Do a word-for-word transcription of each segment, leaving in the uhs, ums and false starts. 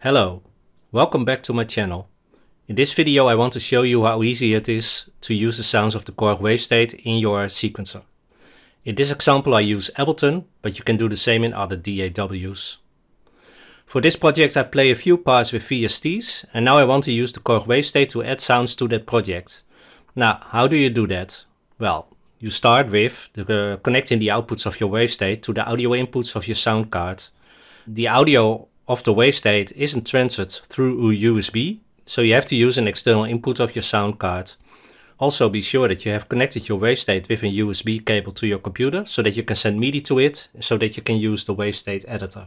Hello, welcome back to my channel. In this video I want to show you how easy it is to use the sounds of the Korg Wavestate in your sequencer. In this example I use Ableton, but you can do the same in other D A Ws. For this project I play a few parts with V S Ts, and now I want to use the Korg Wavestate to add sounds to that project. Now, how do you do that? Well, you start with the, uh, connecting the outputs of your Wavestate to the audio inputs of your sound card. The audio of the Wavestate isn't transferred through a U S B, so you have to use an external input of your sound card. Also, be sure that you have connected your Wavestate with a U S B cable to your computer so that you can send MIDI to it, so that you can use the Wavestate editor.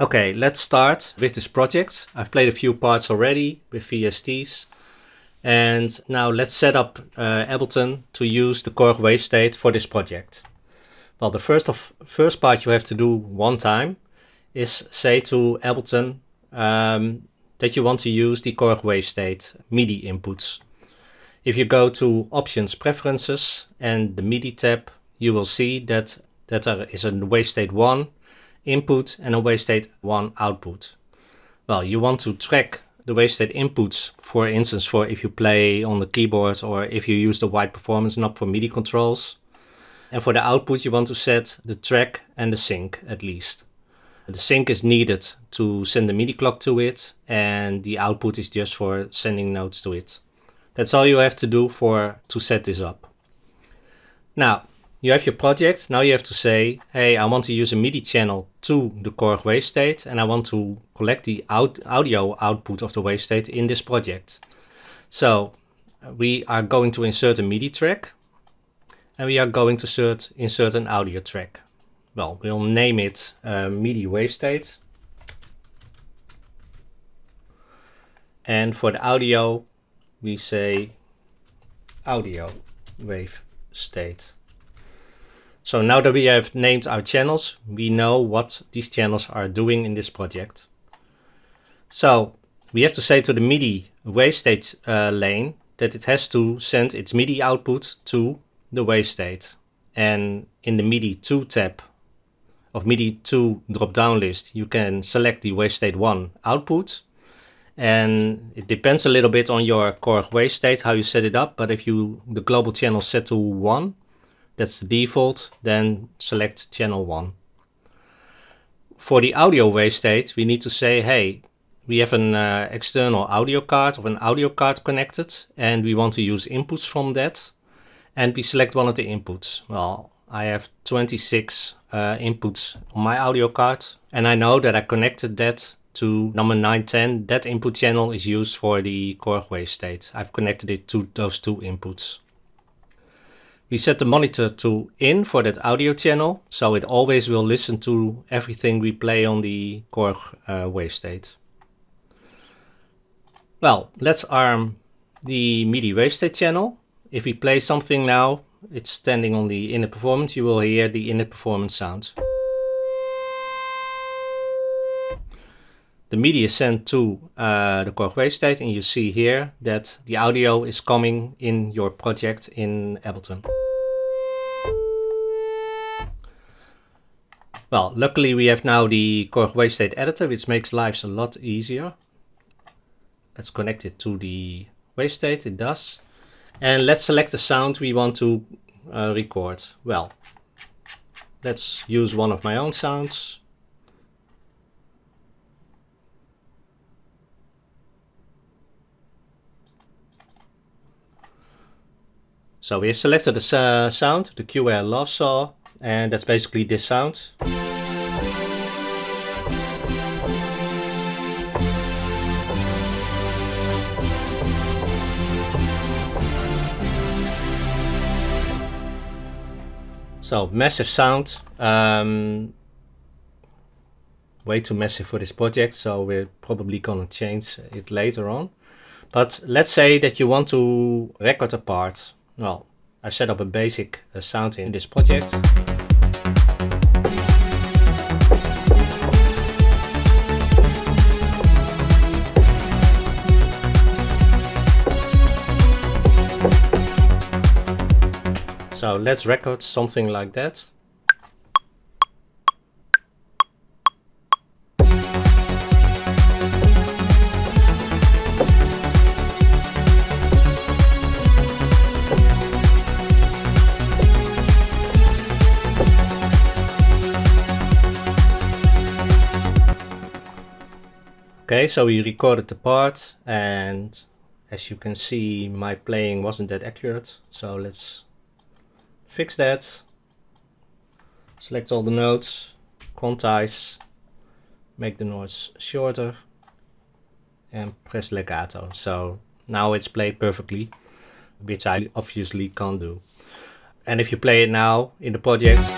Okay, let's start with this project. I've played a few parts already with V S Ts, and now let's set up uh, Ableton to use the Korg Wavestate for this project. Well, the first of first part you have to do one time is say to Ableton um, that you want to use the Korg Wavestate MIDI inputs. If you go to Options, Preferences and the MIDI tab, you will see that, that there is a Wavestate one input and a Wavestate one output. Well, you want to track the Wavestate inputs, for instance, for if you play on the keyboard or if you use the wide performance knob for MIDI controls. And for the output, you want to set the track and the sync at least. The sync is needed to send the MIDI clock to it, and the output is just for sending notes to it. That's all you have to do for to set this up. Now, you have your project. Now you have to say, hey, I want to use a MIDI channel to the Korg Wavestate, and I want to collect the out audio output of the Wavestate in this project. So we are going to insert a MIDI track, and we are going to insert, insert an audio track. Well, we'll name it uh, MIDI Wavestate. And for the audio, we say Audio Wavestate. So now that we have named our channels, we know what these channels are doing in this project. So we have to say to the MIDI Wavestate uh, lane that it has to send its MIDI output to the Wavestate. And in the MIDI two tab, of MIDI two drop-down list, you can select the Wavestate one output, and it depends a little bit on your Korg Wavestate how you set it up. But if you the global channel set to one, that's the default, then select channel one. For the audio Wavestate, we need to say, hey, we have an uh, external audio card or an audio card connected, and we want to use inputs from that, and we select one of the inputs. Well, I have twenty-six uh, inputs on my audio card, and I know that I connected that to number nine ten. That input channel is used for the Korg Wavestate. I've connected it to those two inputs. We set the monitor to in for that audio channel, so it always will listen to everything we play on the Korg uh, Wavestate. Well, let's arm the MIDI Wavestate channel. If we play something now, it's standing on the inner performance, you will hear the inner performance sound. The MIDI is sent to uh, the Korg Wavestate, and you see here that the audio is coming in your project in Ableton. Well, luckily we have now the Korg Wavestate editor, which makes lives a lot easier. Let's connect it to the Wavestate, it does. And let's select the sound we want to uh, record. Well, let's use one of my own sounds. So we have selected the uh, sound, the Q R Love Saw, and that's basically this sound. So, massive sound, um, way too massive for this project, so we're probably gonna change it later on. But let's say that you want to record a part. Well, I set up a basic uh, sound in this project. So let's record something like that. Okay, so we recorded the part, and as you can see, my playing wasn't that accurate. So let's fix that. Select all the notes, quantize, make the noise shorter, and press legato. So now it's played perfectly, which I obviously can't do. And if you play it now in the project,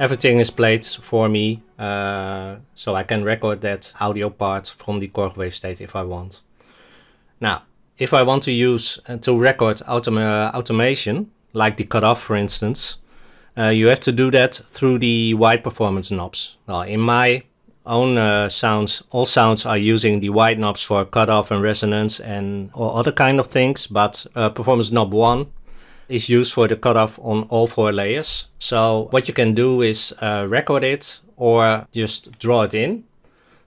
everything is played for me, uh, so I can record that audio part from the Korg Wavestate if I want. Now, if I want to use uh, to record autom uh, automation, like the cutoff for instance, uh, you have to do that through the wide performance knobs. Well, in my own uh, sounds, all sounds are using the wide knobs for cutoff and resonance and all other kind of things, but uh, performance knob one is used for the cutoff on all four layers. So what you can do is uh, record it or just draw it in.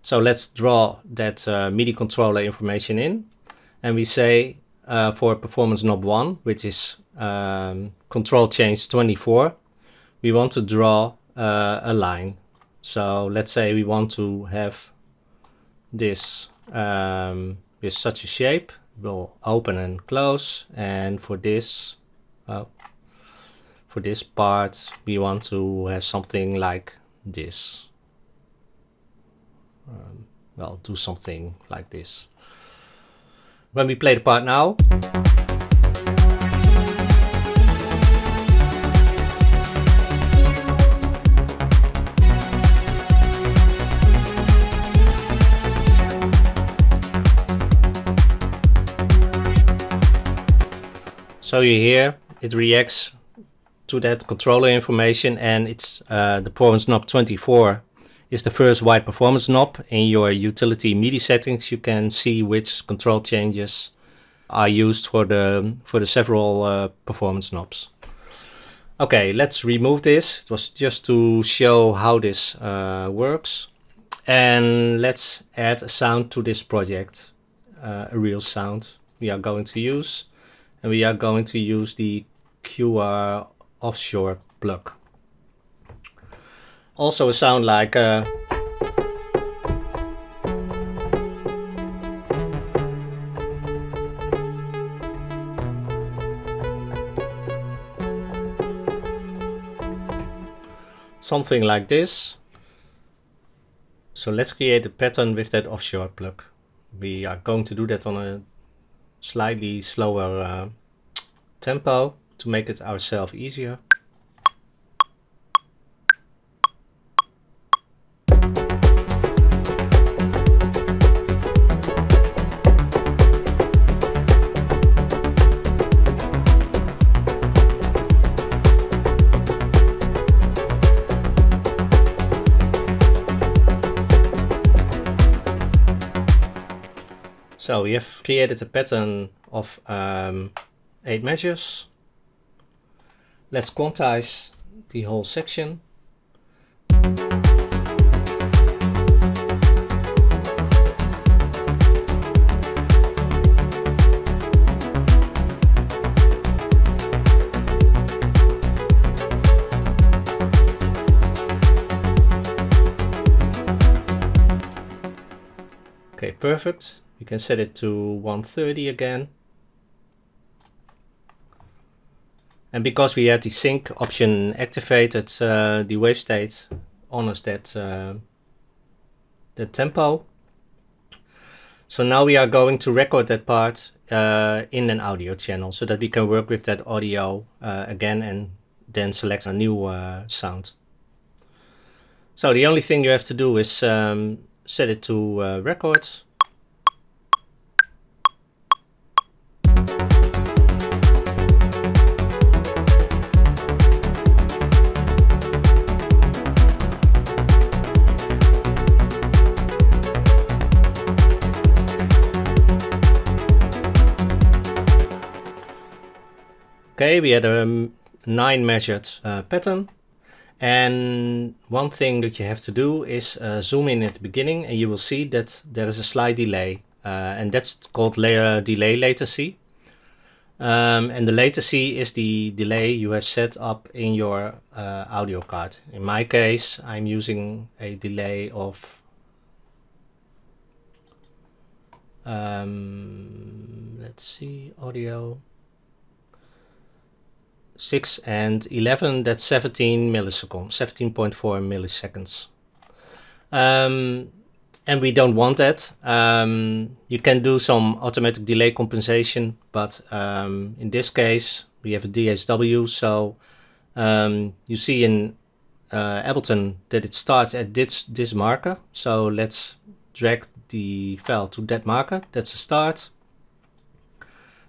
So let's draw that uh, MIDI controller information in, and we say uh, for performance knob one, which is um, control change twenty-four, we want to draw uh, a line. So let's say we want to have this um, with such a shape. We'll open and close, and for this uh, for this part we want to have something like this. Um, well, do something like this. When we play the part now, so you hear it reacts to that controller information, and it's uh, the performance knob twenty-four is the first wide performance knob. In your utility MIDI settings, you can see which control changes are used for the for the several uh, performance knobs. Okay, let's remove this. It was just to show how this uh, works, and let's add a sound to this project, uh, a real sound we are going to use. And we are going to use the Q R Offshore plug. Also a sound like uh, something like this. So let's create a pattern with that offshore plug. We are going to do that on a slightly slower uh, tempo to make it ourselves easier. So we have created a pattern of um, eight measures. Let's quantize the whole section. Okay, perfect. You can set it to one thirty again. And because we had the sync option activated, uh, the Wavestate honors that uh, the tempo. So now we are going to record that part uh, in an audio channel so that we can work with that audio uh, again and then select a new uh, sound. So the only thing you have to do is um, set it to uh, record. Okay, we had a um, nine measured uh, pattern, and one thing that you have to do is uh, zoom in at the beginning, and you will see that there is a slight delay, uh, and that's called layer delay latency. Um, and the latency is the delay you have set up in your uh, audio card. In my case, I'm using a delay of, um, let's see, audio, six and eleven, that's seventeen milliseconds, seventeen point four milliseconds. Um, and we don't want that. Um, you can do some automatic delay compensation, but um, in this case we have a D S W, so um, you see in uh, Ableton that it starts at this, this marker, so let's drag the file to that marker. That's a start.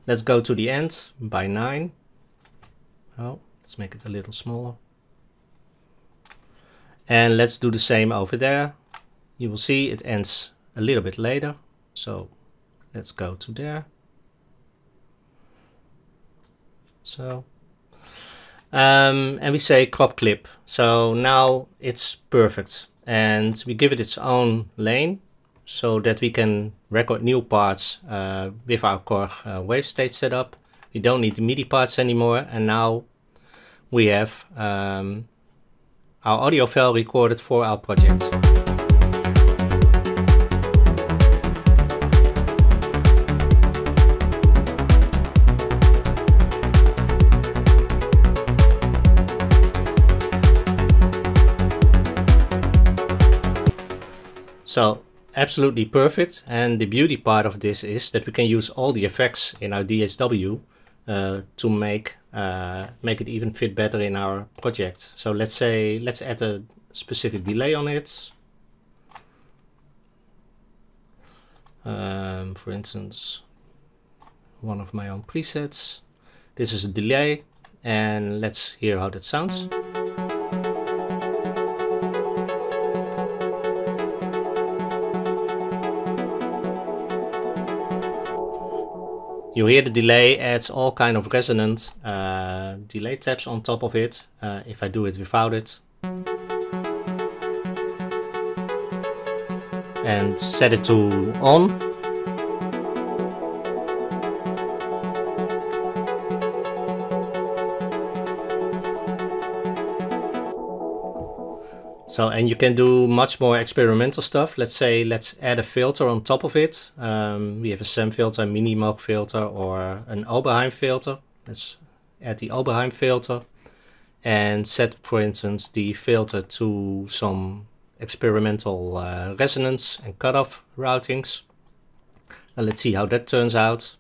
Let's go to the end by nine. Oh, let's make it a little smaller. And let's do the same over there. You will see it ends a little bit later. So let's go to there. So, um, and we say crop clip. So now it's perfect. And we give it its own lane so that we can record new parts uh, with our Korg uh, Wavestate setup. We don't need the MIDI parts anymore. And now we have um, our audio file recorded for our project. So absolutely perfect, and the beauty part of this is that we can use all the effects in our D S W uh, to make uh, make it even fit better in our project. So let's say let's add a specific delay on it. Um, for instance, one of my own presets. This is a delay, and let's hear how that sounds. You hear the delay adds all kind of resonant uh, delay tabs on top of it, uh, if I do it without it. And set it to on. So, and you can do much more experimental stuff. Let's say, let's add a filter on top of it. Um, we have a S E M filter, Mini Moog filter, or an Oberheim filter. Let's add the Oberheim filter and set, for instance, the filter to some experimental uh, resonance and cutoff routings. And let's see how that turns out.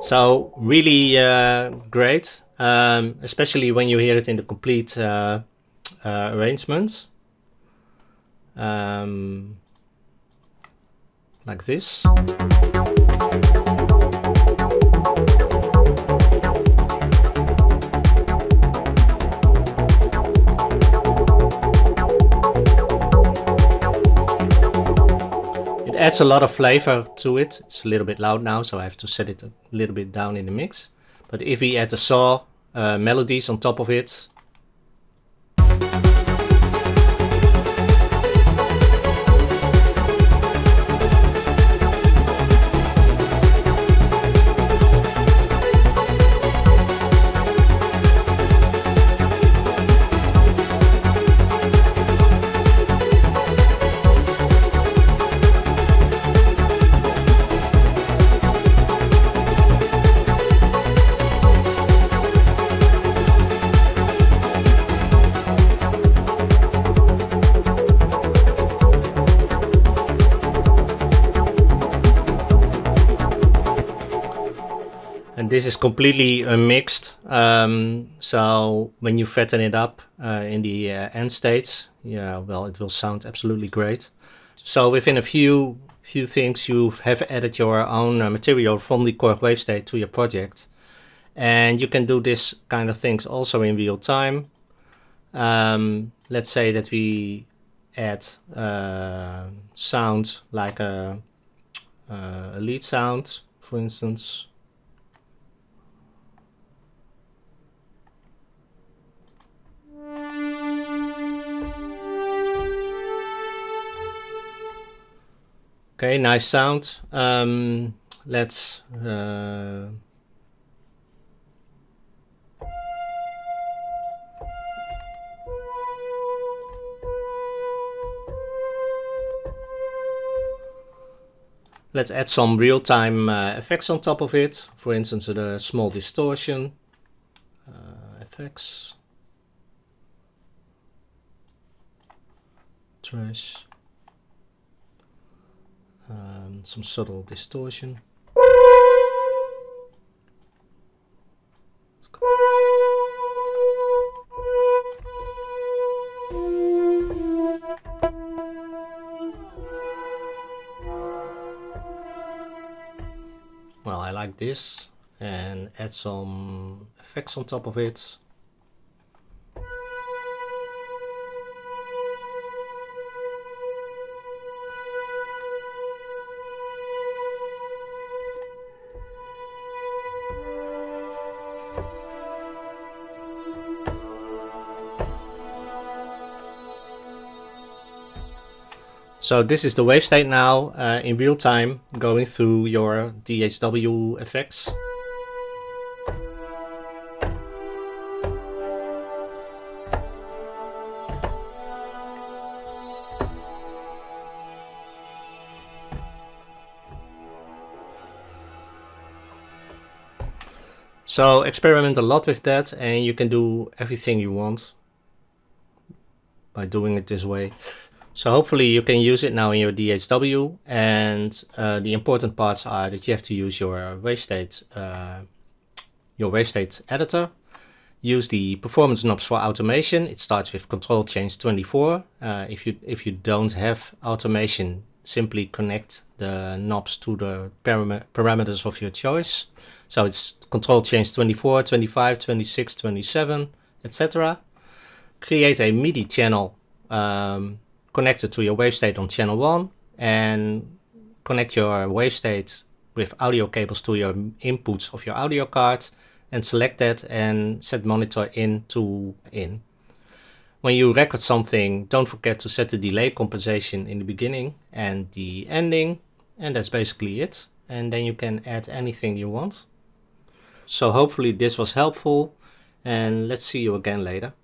So really uh, great, um, especially when you hear it in the complete uh, uh, arrangement, um, like this. Adds a lot of flavor to it. It's a little bit loud now, so I have to set it a little bit down in the mix. But if we add the saw uh, melodies on top of it, this is completely unmixed, um, so when you fatten it up uh, in the uh, end states, yeah, well, it will sound absolutely great. So within a few few things, you have added your own uh, material from the Korg Wavestate to your project, and you can do this kind of things also in real time. Um, let's say that we add uh, sounds like a, a lead sound, for instance. Okay, nice sound. Um, let's uh, let's add some real-time uh, effects on top of it. For instance, a small distortion uh, effects. Trash. Um, some subtle distortion. Well, I like this, and add some effects on top of it. So this is the wave state now uh, in real time, going through your D A W effects. So experiment a lot with that, and you can do everything you want by doing it this way. So hopefully you can use it now in your D A W, and uh, the important parts are that you have to use your Wavestate, uh, your Wavestate editor. Use the performance knobs for automation. It starts with Control Change twenty-four. Uh, if you if you don't have automation, simply connect the knobs to the param parameters of your choice. So it's Control Change twenty-four, twenty-five, twenty-six, twenty-seven, et cetera. Create a MIDI channel. Um, Connected to your Wavestate on channel one, and connect your Wavestate with audio cables to your inputs of your audio card, and select that and set monitor in to in. When you record something, don't forget to set the delay compensation in the beginning and the ending, and that's basically it. And then you can add anything you want. So hopefully this was helpful, and let's see you again later.